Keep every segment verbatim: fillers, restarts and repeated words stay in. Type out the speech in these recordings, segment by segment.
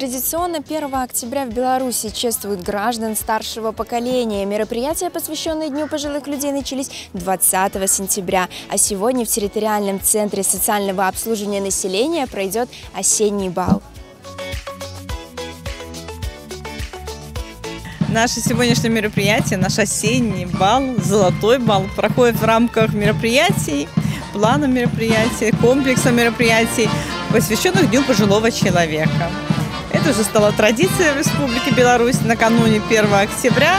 Традиционно первого октября в Беларуси чествуют граждан старшего поколения. Мероприятия, посвященные Дню пожилых людей, начались двадцатого сентября. А сегодня в территориальном центре социального обслуживания населения пройдет осенний бал. Наше сегодняшнее мероприятие, наш осенний бал, золотой бал, проходит в рамках мероприятий, плана мероприятий, комплекса мероприятий, посвященных Дню пожилого человека. Это уже стала традиция в Республике Беларусь накануне первого октября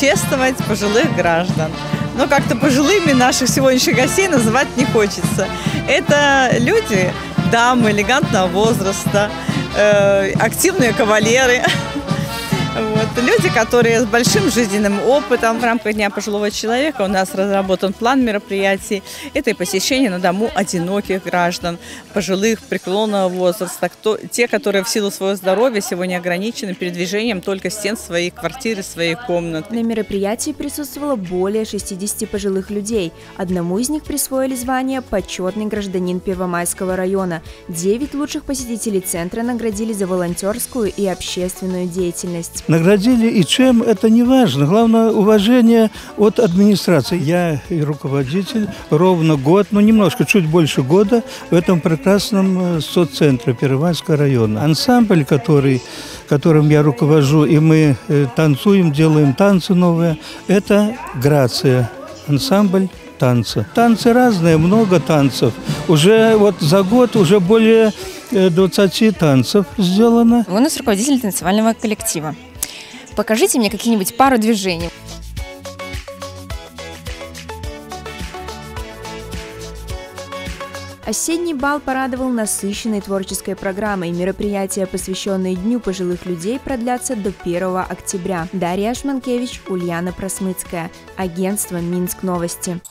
чествовать пожилых граждан. Но как-то пожилыми наших сегодняшних гостей называть не хочется. Это люди, дамы элегантного возраста, э, активные кавалеры. Вот. Люди, которые с большим жизненным опытом. В рамках Дня пожилого человека у нас разработан план мероприятий. Это и посещение на дому одиноких граждан, пожилых, преклонного возраста, кто, те, которые в силу своего здоровья сегодня ограничены передвижением только стен своей квартиры, своей комнаты. На мероприятии присутствовало более шестидесяти пожилых людей. Одному из них присвоили звание «Почетный гражданин Первомайского района». девять лучших посетителей центра наградили за волонтерскую и общественную деятельность. Наградили и чем, это не важно. Главное, уважение от администрации. Я и руководитель ровно год, ну немножко, чуть больше года в этом прекрасном соццентре Первомайского района. Ансамбль, который, которым я руковожу, и мы танцуем, делаем танцы новые, это «Грация». Ансамбль танца. Танцы разные, много танцев. Уже вот за год уже более двадцати танцев сделано. Вы у нас руководитель танцевального коллектива. Покажите мне какие-нибудь пару движений. Осенний бал порадовал насыщенной творческой программой. Мероприятия, посвященные Дню пожилых людей, продлятся до первого октября. Дарья Шманкевич, Ульяна Просмыцкая. Агентство «Минск новости».